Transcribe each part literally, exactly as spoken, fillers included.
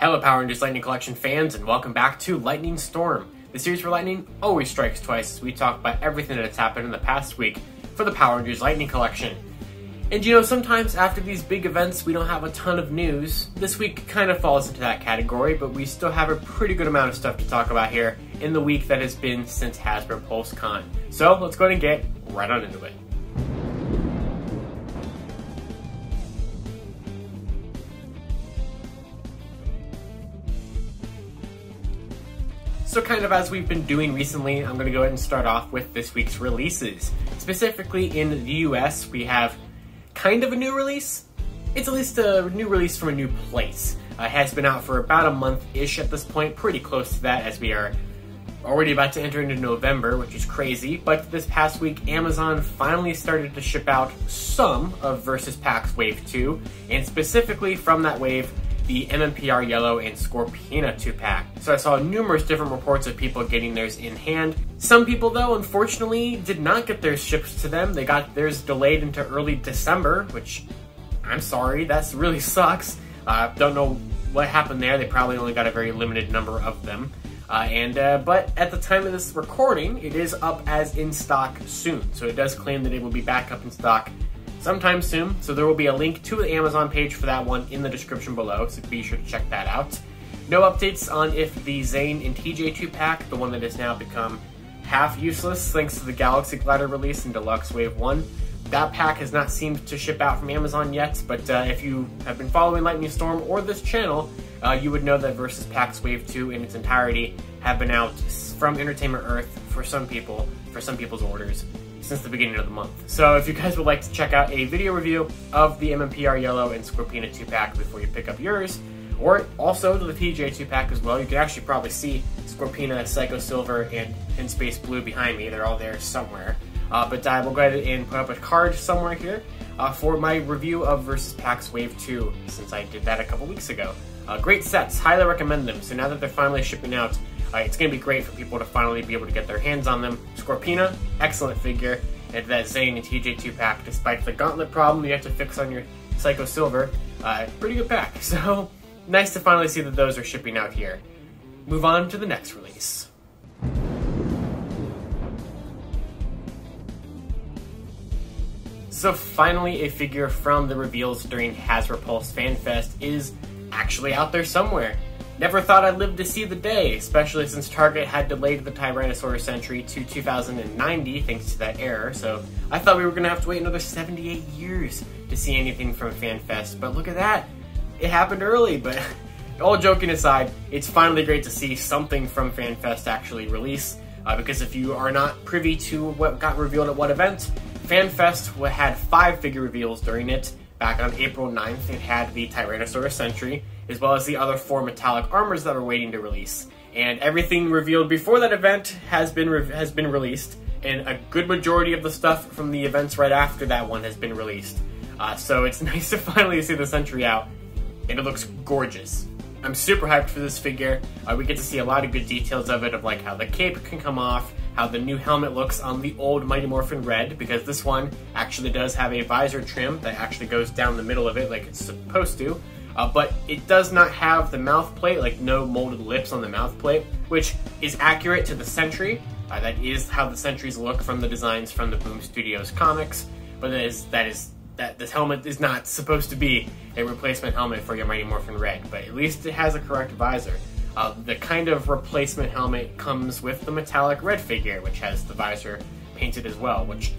Hello Power Rangers Lightning Collection fans, and welcome back to Lightning Storm, the series where lightning always strikes twice as we talk about everything that's happened in the past week for the Power Rangers Lightning Collection. And you know, sometimes after these big events we don't have a ton of news. This week kind of falls into that category, but we still have a pretty good amount of stuff to talk about here in the week that has been since Hasbro PulseCon. So let's go ahead and get right on into it. So kind of as we've been doing recently, I'm going to go ahead and start off with this week's releases. Specifically in the U S, we have kind of a new release. It's at least a new release from a new place. Uh, it has been out for about a month-ish at this point, pretty close to that as we are already about to enter into November, which is crazy. But this past week, Amazon finally started to ship out some of Versus Packs Wave two, and specifically from that wave, the M M P R Yellow and Scorpina two-pack. So I saw numerous different reports of people getting theirs in hand. Some people, though, unfortunately did not get theirs shipped to them. They got theirs delayed into early December, which, I'm sorry, that really sucks. Uh, don't know what happened there. They probably only got a very limited number of them. Uh, and uh, but at the time of this recording, it is up as in stock soon. So it does claim that it will be back up in stock sometime soon, so there will be a link to the Amazon page for that one in the description below, so be sure to check that out. No updates on if the Zhane and T J two-pack, the one that has now become half useless thanks to the Galaxy Glider release in Deluxe Wave one, that pack has not seemed to ship out from Amazon yet, but uh, if you have been following Lightning Storm or this channel, uh, you would know that Versus Packs Wave two in its entirety have been out from Entertainment Earth for some people, for some people's orders, since the beginning of the month. So if you guys would like to check out a video review of the M M P R Yellow and Scorpina two-pack before you pick up yours, or also to the T J two-pack as well, you can actually probably see Scorpina, Psycho Silver, and In Space Blue behind me. They're all there somewhere. Uh, but I will go ahead and put up a card somewhere here uh, for my review of Versus Packs Wave two, since I did that a couple weeks ago. Uh, great sets, highly recommend them. So now that they're finally shipping out, Uh, it's going to be great for people to finally be able to get their hands on them. Scorpina, excellent figure, and that Zhane and T J two-pack, despite the gauntlet problem you have to fix on your Psycho Silver, uh, pretty good pack. So, nice to finally see that those are shipping out here. Move on to the next release. So finally, a figure from the reveals during Hasbro Pulse Fan Fest is actually out there somewhere. Never thought I'd live to see the day, especially since Target had delayed the Tyrannosaurus Sentry to two thousand ninety thanks to that error, so I thought we were going to have to wait another seventy-eight years to see anything from FanFest, but look at that! It happened early, but all joking aside, it's finally great to see something from FanFest actually release, uh, because if you are not privy to what got revealed at what event, FanFest had five figure reveals during it. Back on April ninth, it had the Tyrannosaurus Sentry, as well as the other four metallic armors that are waiting to release. And everything revealed before that event has been re has been released, and a good majority of the stuff from the events right after that one has been released. Uh, so it's nice to finally see the Sentry out, and it looks gorgeous. I'm super hyped for this figure. Uh, we get to see a lot of good details of it, of like how the cape can come off, how the new helmet looks on the old Mighty Morphin Red, because this one actually does have a visor trim that actually goes down the middle of it like it's supposed to, uh, but it does not have the mouth plate, like no molded lips on the mouth plate, which is accurate to the Sentry. Uh, that is how the Sentries look from the designs from the Boom Studios comics, but that is, that is that this helmet is not supposed to be a replacement helmet for your Mighty Morphin Red, but at least it has a correct visor. Uh, the kind of replacement helmet comes with the metallic red figure, which has the visor painted as well, which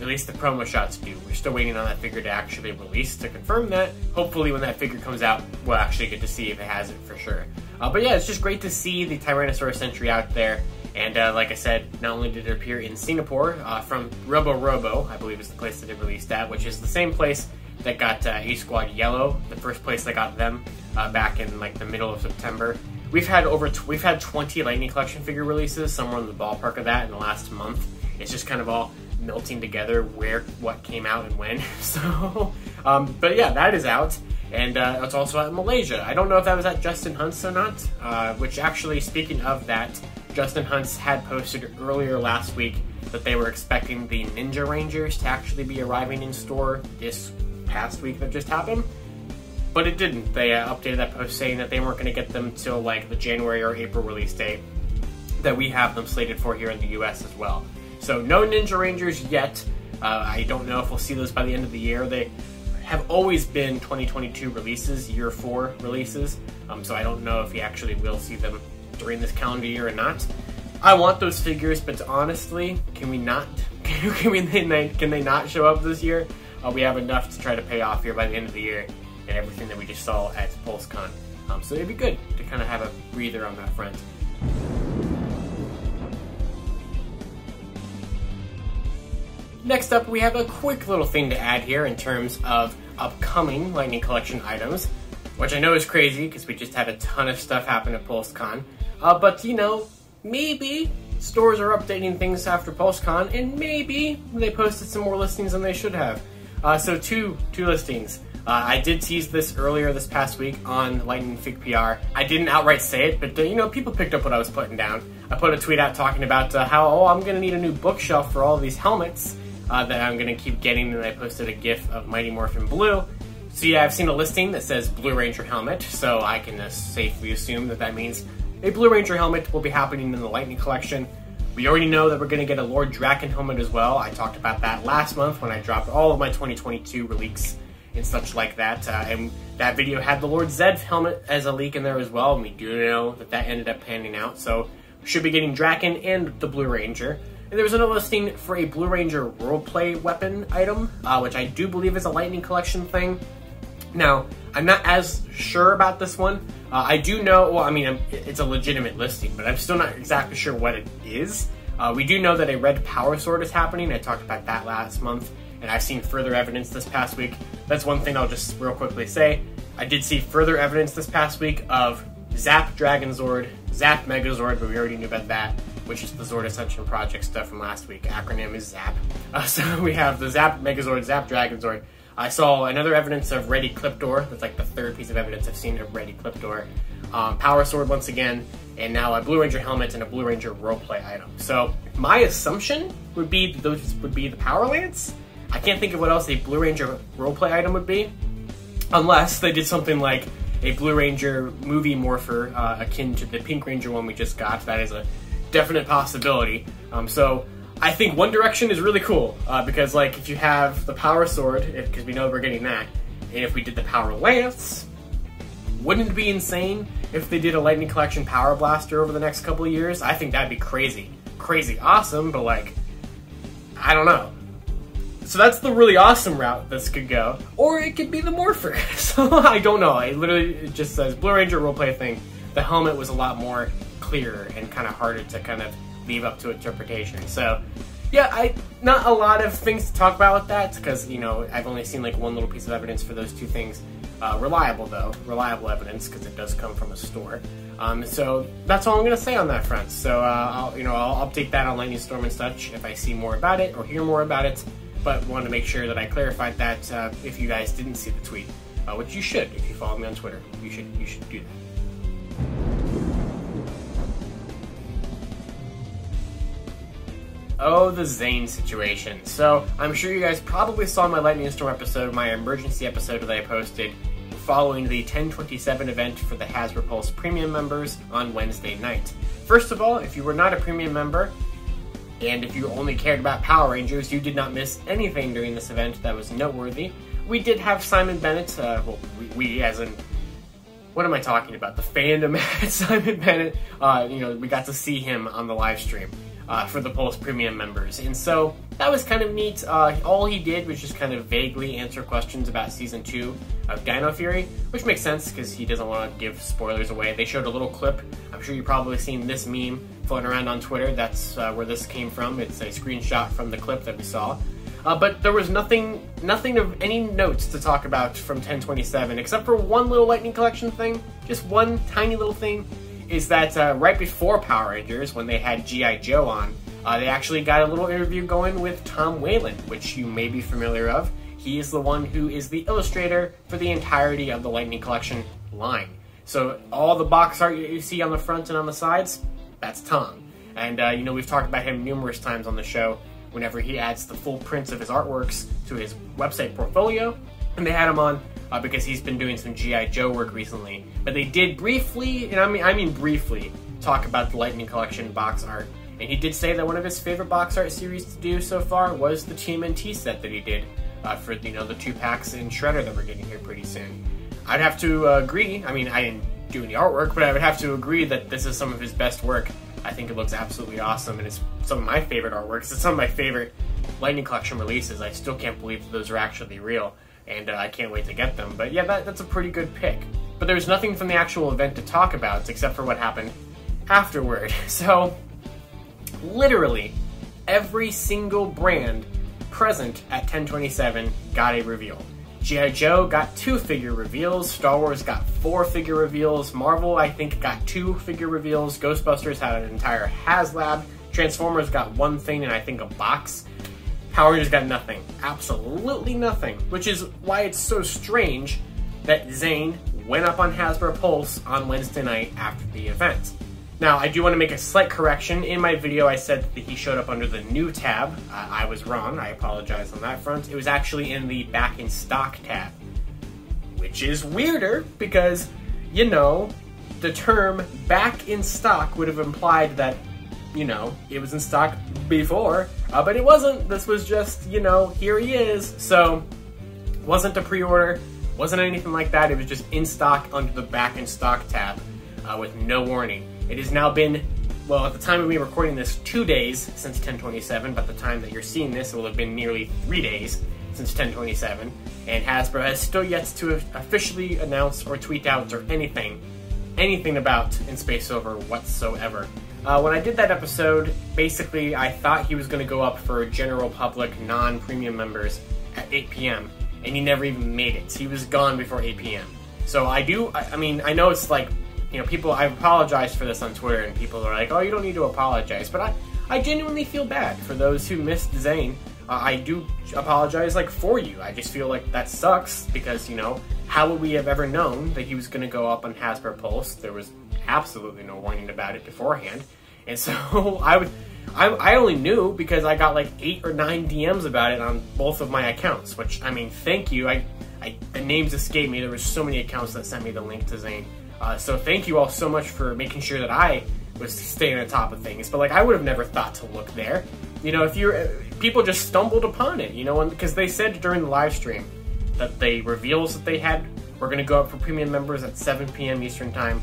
at least the promo shots do. We're still waiting on that figure to actually release to confirm that. Hopefully when that figure comes out, we'll actually get to see if it has it for sure. Uh, but yeah, it's just great to see the Tyrannosaurus Sentry out there. And uh, like I said, not only did it appear in Singapore uh, from Robo Robo, I believe is the place that it released at, which is the same place that got uh, A Squad Yellow, the first place that got them uh, back in like the middle of September. We've had over t we've had twenty Lightning Collection figure releases, somewhere in the ballpark of that in the last month. It's just kind of all melting together where what came out and when. So, um, but yeah, that is out, and uh, it's also out in Malaysia. I don't know if that was at Justin Hunts or not. Uh, which actually, speaking of that, Justin Hunts had posted earlier last week that they were expecting the Ninja Rangers to actually be arriving in store this past week that just happened. but it didn't. They uh, updated that post saying that they weren't going to get them till like the January or April release date that we have them slated for here in the U S as well. So no Ninja Rangers yet. Uh, I don't know if we'll see those by the end of the year. They have always been twenty twenty-two releases, year four releases, um, so I don't know if we actually will see them during this calendar year or not. I want those figures, but honestly, can we not? Can, can, we, can they not show up this year? Uh, we have enough to try to pay off here by the end of the year and everything that we just saw at PulseCon. Um, so it'd be good to kind of have a breather on that front. Next up, we have a quick little thing to add here in terms of upcoming Lightning Collection items, which I know is crazy because we just had a ton of stuff happen at PulseCon. Uh, but, you know, maybe stores are updating things after PulseCon, and maybe they posted some more listings than they should have. Uh, so two, two listings. Uh, I did tease this earlier this past week on Lightning Fig P R. I didn't outright say it, but uh, you know, people picked up what I was putting down. I put a tweet out talking about uh, how, oh, I'm going to need a new bookshelf for all of these helmets. Uh, that I'm going to keep getting, and I posted a GIF of Mighty Morphin Blue. So yeah, I've seen a listing that says Blue Ranger helmet, so I can uh, safely assume that that means a Blue Ranger helmet will be happening in the Lightning Collection. We already know that we're going to get a Lord Drakkon helmet as well. I talked about that last month when I dropped all of my twenty twenty-two leaks and such like that, uh, and that video had the Lord Zedd helmet as a leak in there as well, and we do know that that ended up panning out, so we should be getting Drakkon and the Blue Ranger. And there was another listing for a Blue Ranger roleplay weapon item, uh, which I do believe is a Lightning Collection thing. Now, I'm not as sure about this one. Uh, I do know, well, I mean, I'm, it's a legitimate listing, but I'm still not exactly sure what it is. Uh, we do know that a Red Power Sword is happening. I talked about that last month, and I've seen further evidence this past week. That's one thing I'll just real quickly say. I did see further evidence this past week of Zap Dragon Zord, Zap Megazord, but we already knew about that, which is the Zord Ascension Project stuff from last week. Acronym is ZAP. Uh, so we have the Zap Megazord, Zap Dragon Zord. I saw another evidence of Red Ecliptor. That's like the third piece of evidence I've seen of Red Ecliptor. Um, Power Sword once again, and now a Blue Ranger helmet and a Blue Ranger roleplay item. So my assumption would be that those would be the Power Lance. I can't think of what else a Blue Ranger roleplay item would be, unless they did something like a Blue Ranger movie morpher uh, akin to the Pink Ranger one we just got. That is a definite possibility. Um, so I think One Direction is really cool uh, because, like, if you have the Power Sword, because we know we're getting that, and if we did the Power Lance, wouldn't it be insane if they did a Lightning Collection Power Blaster over the next couple of years? I think that'd be crazy, crazy awesome. But like, I don't know. So that's the really awesome route this could go, or it could be the Morpher. So I don't know. It literally it just says Blue Ranger roleplay thing. The helmet was a lot more clearer and kind of harder to kind of leave up to interpretation. So yeah, I not a lot of things to talk about with that because, you know, I've only seen like one little piece of evidence for those two things. Uh, reliable though, reliable evidence because it does come from a store. Um, so that's all I'm going to say on that front. So uh, I'll, you know, I'll update that on Lightning Storm and such if I see more about it or hear more about it, but want to make sure that I clarified that uh, if you guys didn't see the tweet, uh, which you should if you follow me on Twitter. You should, you should do that. Oh, the Zhane situation. So, I'm sure you guys probably saw my Lightning Storm episode, my emergency episode that I posted following the ten twenty-seven event for the Hasbro Pulse Premium members on Wednesday night. First of all, if you were not a Premium member, and if you only cared about Power Rangers, you did not miss anything during this event that was noteworthy. We did have Simon Bennett, uh, well, we, we as in, what am I talking about? The fandom at Simon Bennett, uh, you know, we got to see him on the live stream. Uh, for the Pulse Premium members, and so that was kind of neat. Uh, all he did was just kind of vaguely answer questions about Season two of Dino Fury, which makes sense because he doesn't want to give spoilers away. They showed a little clip. I'm sure you've probably seen this meme floating around on Twitter. That's uh, where this came from. It's a screenshot from the clip that we saw. Uh, but there was nothing nothing of any notes to talk about from ten twenty-seven, except for one little Lightning Collection thing. Just one tiny little thing. Is that uh, right before Power Rangers, when they had G I Joe on, uh, they actually got a little interview going with Tom Whalen, which you may be familiar of. He is the one who is the illustrator for the entirety of the Lightning Collection line. So all the box art you see on the front and on the sides, that's Tom. And uh, you know, we've talked about him numerous times on the show whenever he adds the full prints of his artworks to his website portfolio, and they had him on uh, because he's been doing some G I Joe work recently. But they did briefly, and I mean, I mean briefly, talk about the Lightning Collection box art. And he did say that one of his favorite box art series to do so far was the T M N T set that he did uh, for, you know, the two packs in Shredder that we're getting here pretty soon. I'd have to uh, agree. I mean, I didn't do any artwork, but I would have to agree that this is some of his best work. I think it looks absolutely awesome, and it's some of my favorite artworks. It's some of my favorite Lightning Collection releases. I still can't believe that those are actually real, and uh, I can't wait to get them. But yeah, that, that's a pretty good pick. But there's nothing from the actual event to talk about, except for what happened afterward. So literally every single brand present at ten twenty-seven got a reveal. G I Joe got two figure reveals, Star Wars got four figure reveals, Marvel I think got two figure reveals, Ghostbusters had an entire HasLab, Transformers got one thing and I think a box, Power Rangers got nothing, absolutely nothing, which is why it's so strange that Zhane went up on Hasbro Pulse on Wednesday night after the event. Now, I do want to make a slight correction. In my video, I said that he showed up under the new tab. Uh, I was wrong. I apologize on that front. It was actually in the back in stock tab, which is weirder because, you know, the term back in stock would have implied that, you know, it was in stock before, uh, but it wasn't. This was just, you know, here he is. So, wasn't a pre-order, wasn't anything like that. It was just in stock under the back in stock tab uh, with no warning. It has now been, well, at the time of me recording this, two days since ten twenty-seven. By the time that you're seeing this, it will have been nearly three days since ten twenty-seven. And Hasbro has still yet to officially announce or tweet out or anything, anything about In Space Silver whatsoever. Uh, when I did that episode, basically I thought he was going to go up for general public, non-premium members at eight p m and he never even made it. He was gone before eight p m So I do, I, I mean, I know it's like, you know, people, I've apologized for this on Twitter, and people are like, oh, you don't need to apologize. But I, I genuinely feel bad for those who missed Zhane. Uh, I do apologize, like, for you. I just feel like that sucks because, you know, how would we have ever known that he was going to go up on Hasbro Pulse? There was absolutely no warning about it beforehand. And so I would, I, I only knew because I got like eight or nine D Ms about it on both of my accounts, which, I mean, thank you. I, I the names escaped me. There were so many accounts that sent me the link to Zhane. Uh, so thank you all so much for making sure that I was staying on top of things. But like, I would have never thought to look there. You know, if you're, people just stumbled upon it, you know, because they said during the live stream that the reveals that they had were going to go up for premium members at seven p m Eastern time.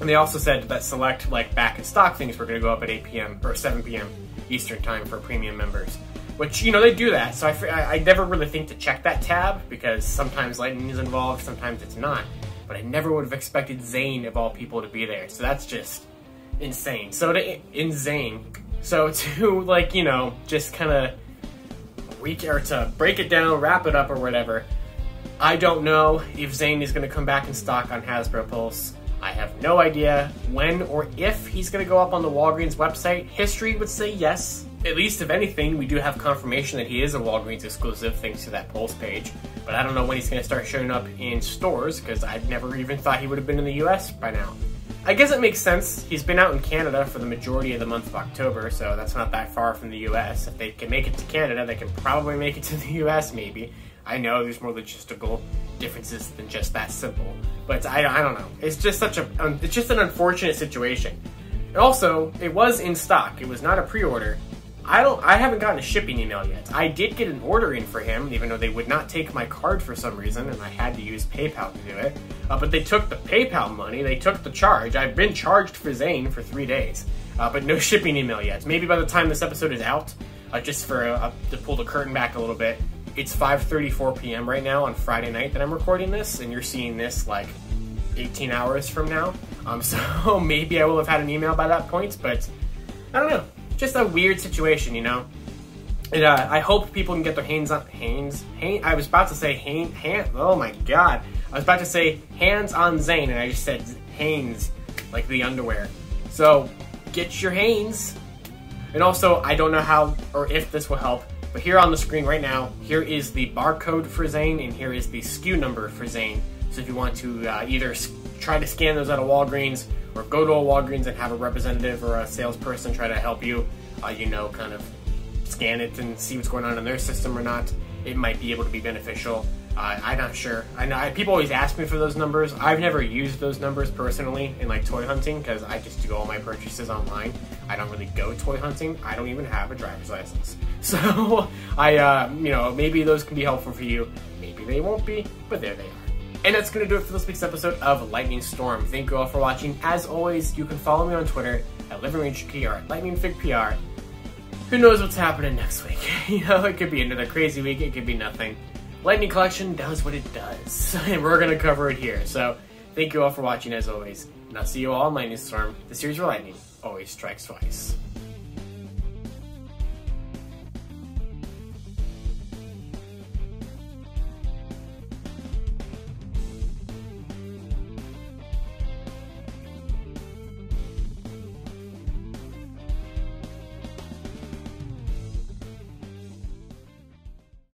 And they also said that select like back in stock things were going to go up at eight p m or seven p m Eastern time for premium members, which, you know, they do that. So I, I never really think to check that tab because sometimes Lightning is involved, sometimes it's not. But I never would have expected Zhane of all people to be there, so that's just insane. So to in Zhane, so to like, you know, just kind of reach or to break it down, wrap it up or whatever. I don't know if Zhane is going to come back in stock on Hasbro Pulse. I have no idea when or if he's going to go up on the Walgreens website. History would say yes. At least, if anything, we do have confirmation that he is a Walgreens exclusive thanks to that Pulse page. But I don't know when he's going to start showing up in stores because I've never even thought he would have been in the U S by now. I guess it makes sense. He's been out in Canada for the majority of the month of October, so that's not that far from the U S. If they can make it to Canada, they can probably make it to the U S maybe. I know there's more logistical differences than just that simple. But I, I don't know. It's just such a, um, it's just an unfortunate situation. Also, it was in stock. It was not a pre-order. I don't. I haven't gotten a shipping email yet. I did get an order in for him, even though they would not take my card for some reason, and I had to use PayPal to do it. Uh, but they took the PayPal money. They took the charge. I've been charged for Zhane for three days, uh, but no shipping email yet. Maybe by the time this episode is out, uh, just for uh, to pull the curtain back a little bit, it's five thirty-four p m right now on Friday night that I'm recording this, and you're seeing this like eighteen hours from now. Um, so maybe I will have had an email by that point, but I don't know. Just a weird situation, you know. And, uh, I hope people can get their hands on hands. Hand, I was about to say hand, hand. Oh my god! I was about to say hands on Zhane, and I just said Hanes, like the underwear. So get your Hanes. And also, I don't know how or if this will help, but here on the screen right now, here is the barcode for Zhane, and here is the S K U number for Zhane. So if you want to uh, either try to scan those out of Walgreens, or go to a Walgreens and have a representative or a salesperson try to help you, uh, you know, kind of scan it and see what's going on in their system or not. It might be able to be beneficial. Uh, I'm not sure. I know I, people always ask me for those numbers. I've never used those numbers personally in like toy hunting because I just do all my purchases online. I don't really go toy hunting. I don't even have a driver's license. So I, uh, you know, maybe those can be helpful for you. Maybe they won't be, but there they are. And that's going to do it for this week's episode of Lightning Storm. Thank you all for watching. As always, you can follow me on Twitter at LivingRangerKey or at Lightning Fig P R. Who knows what's happening next week? You know, it could be another crazy week. It could be nothing. Lightning Collection does what it does, and we're going to cover it here. So thank you all for watching, as always. And I'll see you all on Lightning Storm, the series where lightning always strikes twice.